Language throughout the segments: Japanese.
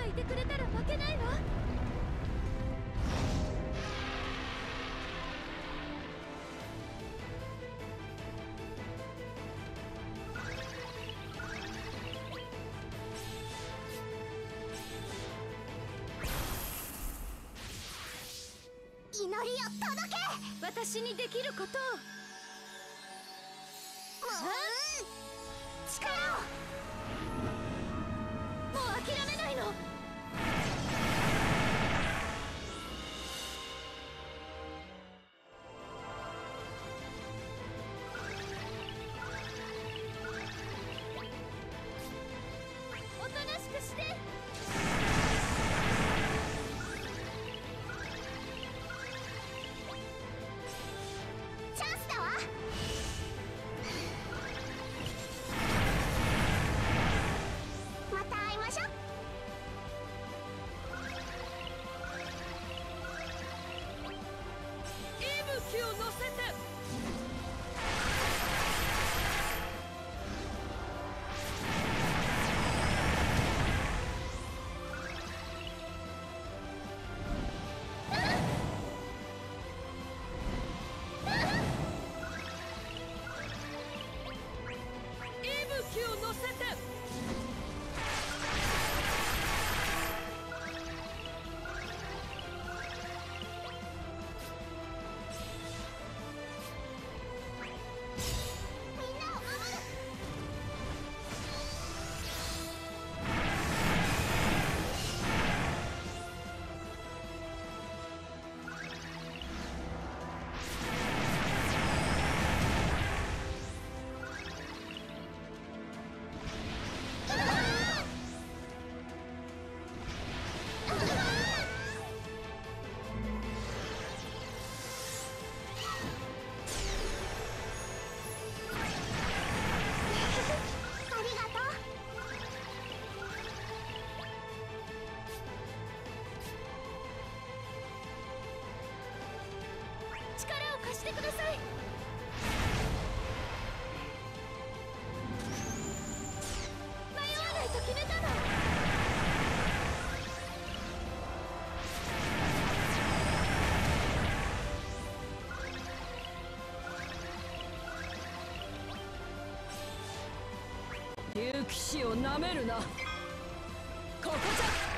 がいてくれたら負けないわ。祈りを届け。私にできることを。力を。 諦めないの。おとなしくして。チャンスだわ。 してください。迷わないと決めたの。 竜騎士をなめるな。ここじゃ。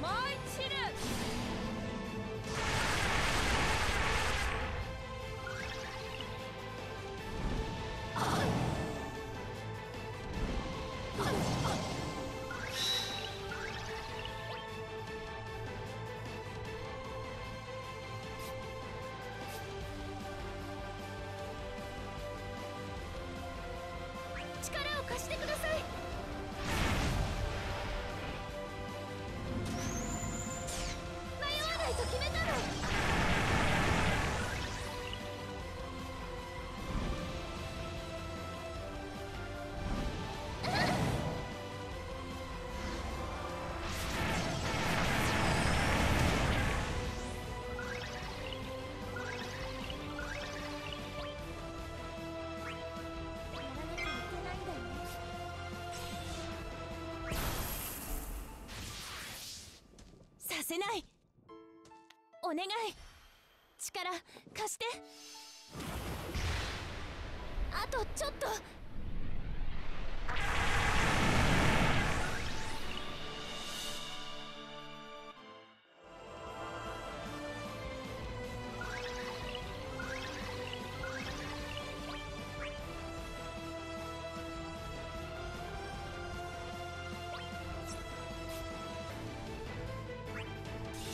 もう一度。れない。お願い、力貸して。あとちょっと。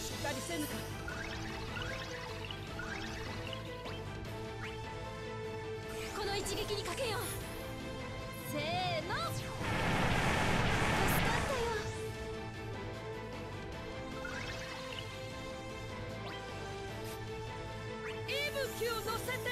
しっかりせぬか。この一撃にかけよう。せーの、助かったよ。息吹を乗せて。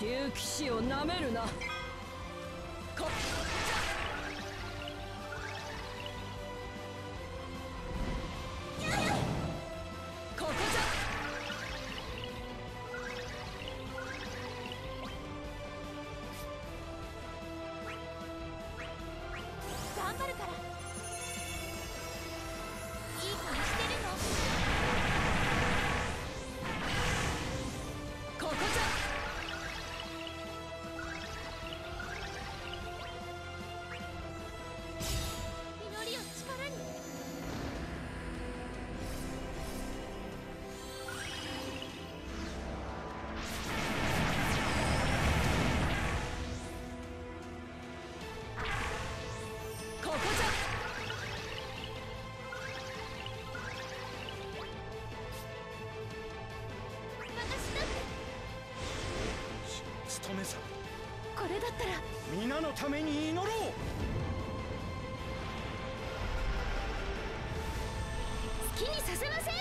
竜騎士をなめるな。これだったら皆のために祈ろう。好きにさせません。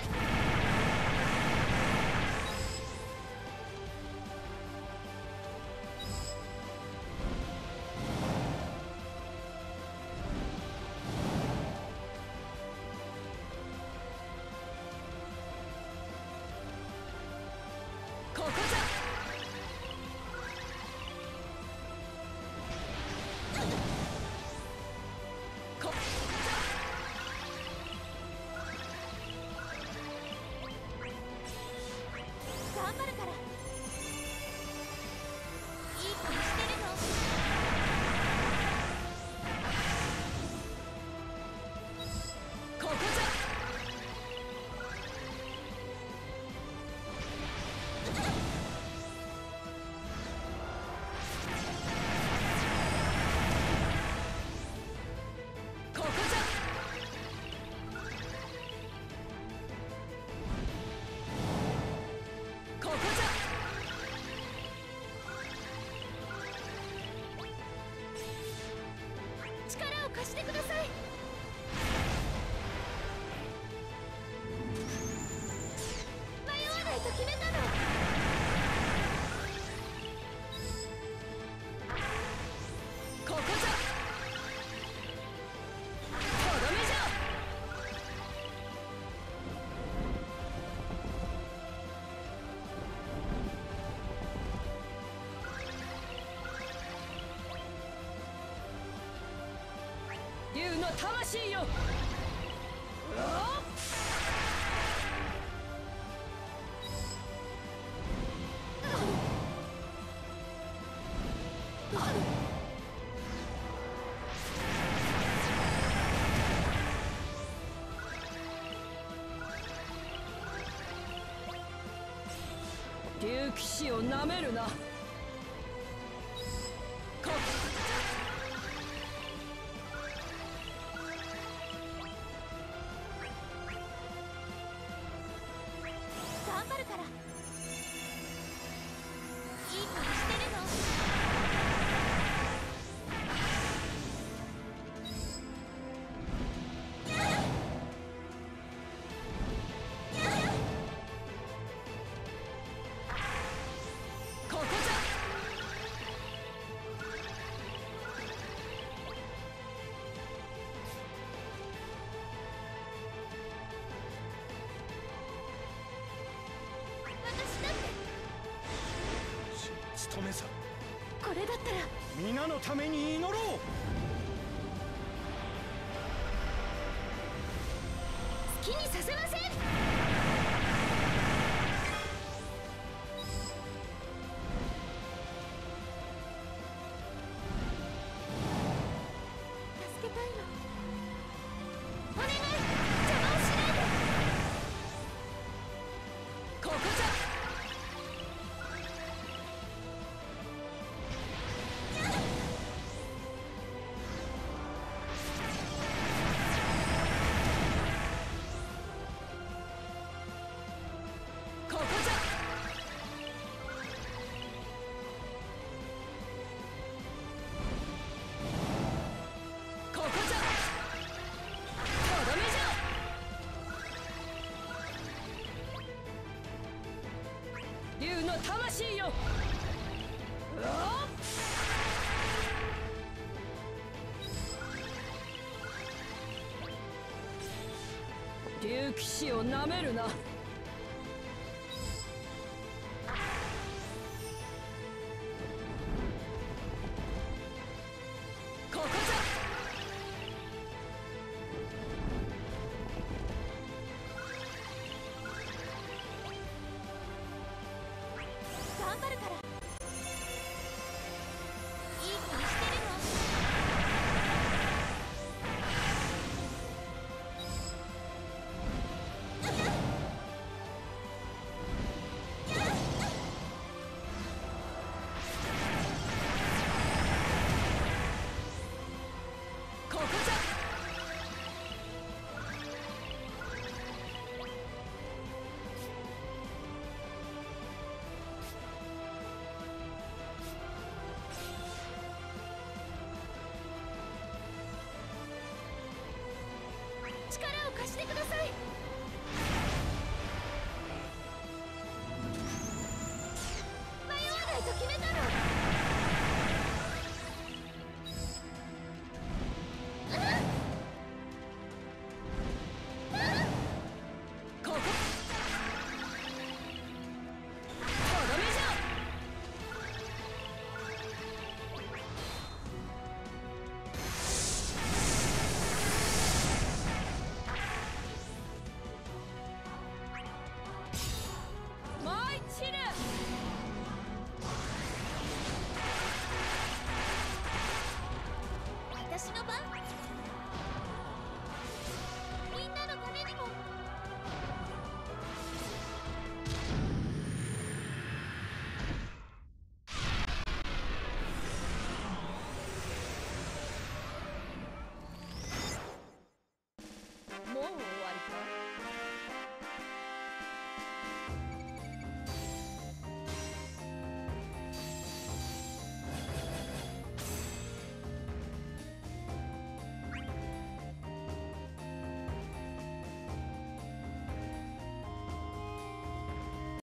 貸してください。迷わないと決めたの。ここじゃ。とどめじゃ。竜の魂よ。竜騎士をなめるな。ここじゃ。求めさ。これだったら皆のために祈ろう。好きにさせません。 魂よ。竜騎士をなめるな。 してください。